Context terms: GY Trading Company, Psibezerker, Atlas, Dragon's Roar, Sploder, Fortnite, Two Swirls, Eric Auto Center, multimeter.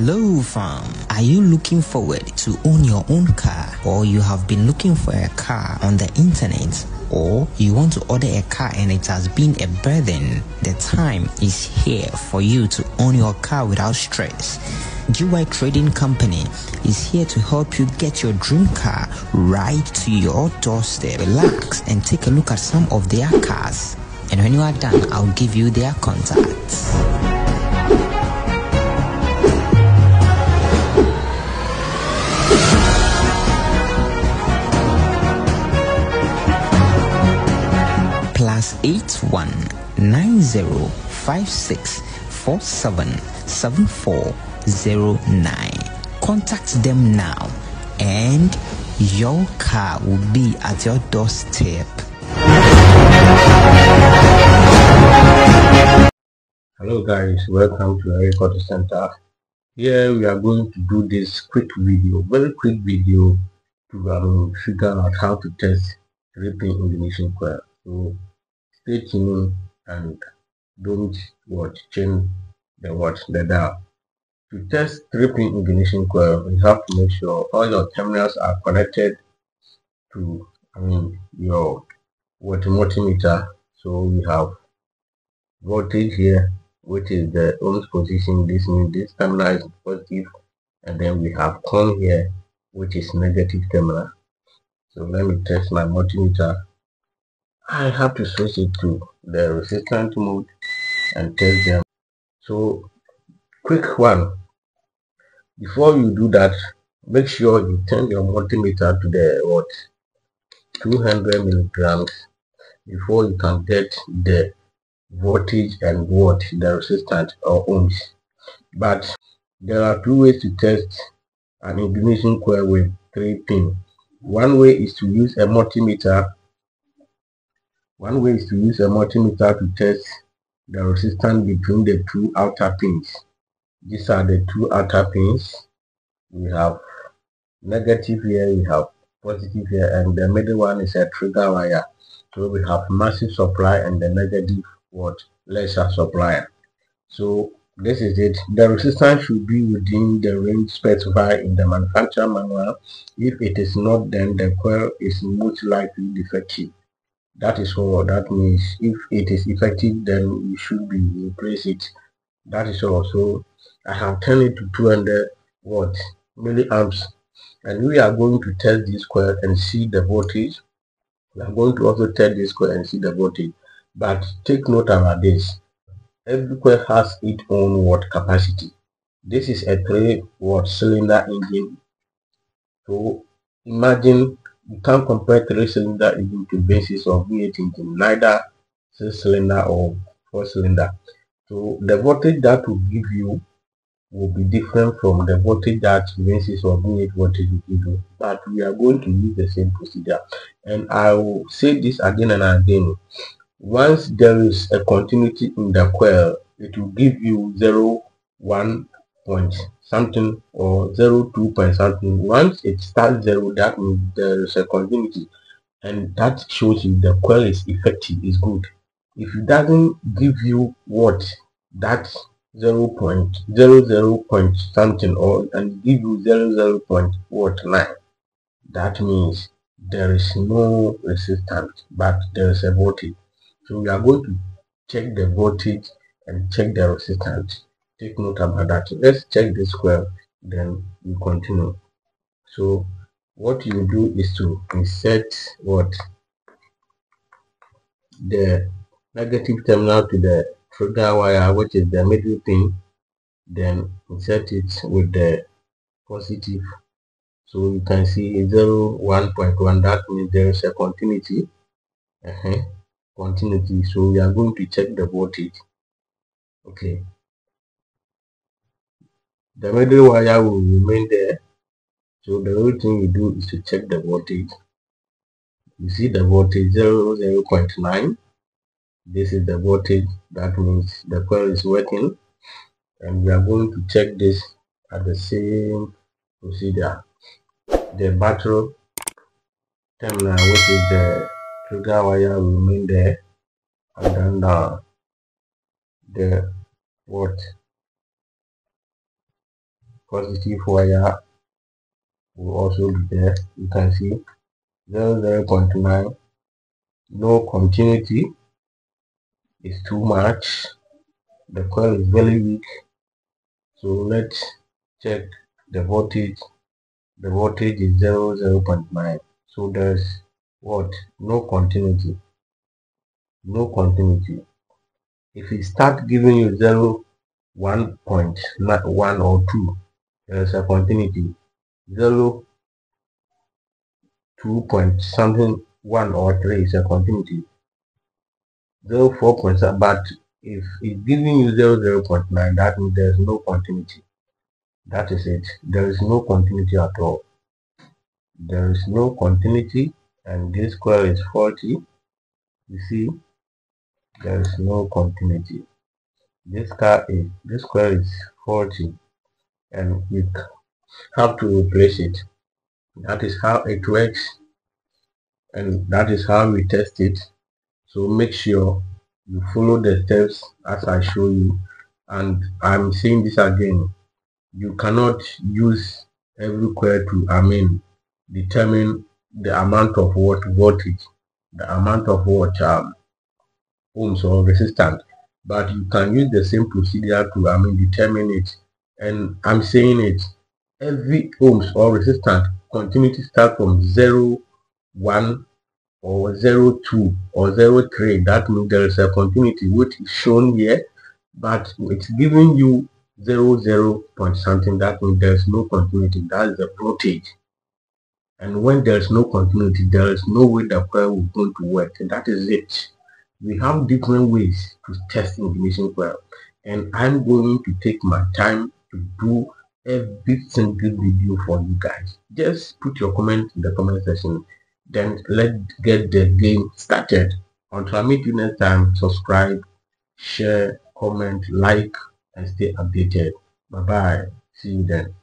Hello fam, are you looking forward to own your own car, or you have been looking for a car on the internet, or you want to order a car and it has been a burden? The time is here for you to own your car without stress. GY Trading Company is here to help you get your dream car right to your doorstep. Relax and take a look at some of their cars, and when you are done, I'll give you their contacts. +81 9056477409. Contact them now and your car will be at your doorstep. Hello guys, welcome to Eric Auto Center. Here we are going to do this very quick video to figure out how to test three-pin ignition coil. So stay tuned and don't change the dial. To test three-pin ignition coil, we have to make sure all your terminals are connected to your multimeter. So we have voltage here, which is the ohms position. This means this terminal is positive, and then we have coil here, which is negative terminal. So let me test my multimeter. I have to switch it to the resistance mode and test them. So quick one, before you do that, make sure you turn your multimeter to the 200 milligrams before you can get the voltage and the resistance or ohms. But there are two ways to test an ignition coil with three-pin. One way is to use a multimeter. To test the resistance between the two outer pins. These are the two outer pins. We have negative here, we have positive here, and the middle one is a trigger wire. So we have massive supply and the negative lesser supply. So this is it. The resistance should be within the range specified in the manufacturer manual. If it is not, then the coil is most likely defective. That is all. That means if it is effective, then you should replace it. That is all. So I have turned it to 200 watts milliamps, and we are going to test this coil and see the voltage. We are going to also test this coil and see the voltage. But take note about this. Every coil has its own watt capacity. This is a 3-watt cylinder engine. So imagine, you can't compare 3-cylinder engine to basis of V8 engine, neither 6-cylinder or 4-cylinder. So the voltage that will give you will be different from the voltage that basis of V8 voltage will give you. But we are going to use the same procedure. And I will say this again and again. Once there is a continuity in the coil, it will give you 0.1 point something or 0.2 point something. Once it starts 0, that means there is a continuity, and that shows you the coil is effective, is good. If it doesn't give you what that 0.00 point something or and give you 0.9, that means there is no resistance, but there is a voltage. So we are going to check the voltage and check the resistance. Take note about that. Let's check this coil, then we continue. So what you do is to insert the negative terminal to the trigger wire, which is the middle pin, then insert it with the positive. So you can see 0.1, that means there is a continuity. So we are going to check the voltage. Okay, the middle wire will remain there. So the only thing you do is to check the voltage. You see the voltage 0.9. This is the voltage. That means the coil is working. And we are going to check this at the same procedure. The battery terminal, which is the trigger wire, will remain there. And then the positive wire will also be there. You can see 0.9. No continuity is too much. The coil is very weak. So let's check the voltage. The voltage is 0.9. So there's what? No continuity. No continuity. If it starts giving you 0.1 or 2, there's a continuity. 0.2 something 1 or 3 is a continuity. 0.4, but if it's giving you 0.9, that means there's no continuity. That is it. There is no continuity at all. There is no continuity, and this coil is faulty. You see, there is no continuity. This coil is faulty, and we have to replace it. That is how it works, and that is how we test it. So make sure you follow the steps as I show you. And I'm saying this again, you cannot use every coil to determine the amount of what voltage, the amount of what ohms or resistance, but you can use the same procedure to determine it. And I'm saying it, every ohms or resistance continuity start from 0.1 or 0.2 or 0.3. that means there is a continuity which is shown here, but it's giving you 0.0 point something. That means there is no continuity. That is the voltage. And when there is no continuity, there is no way the coil will going to work. And that is it. We have different ways to test ignition coil, and I'm going to take my time to do every single video for you guys. Just put your comment in the comment section, then let's get the game started. Until I meet you next time, subscribe, share, comment, like, and stay updated. Bye bye. See you then.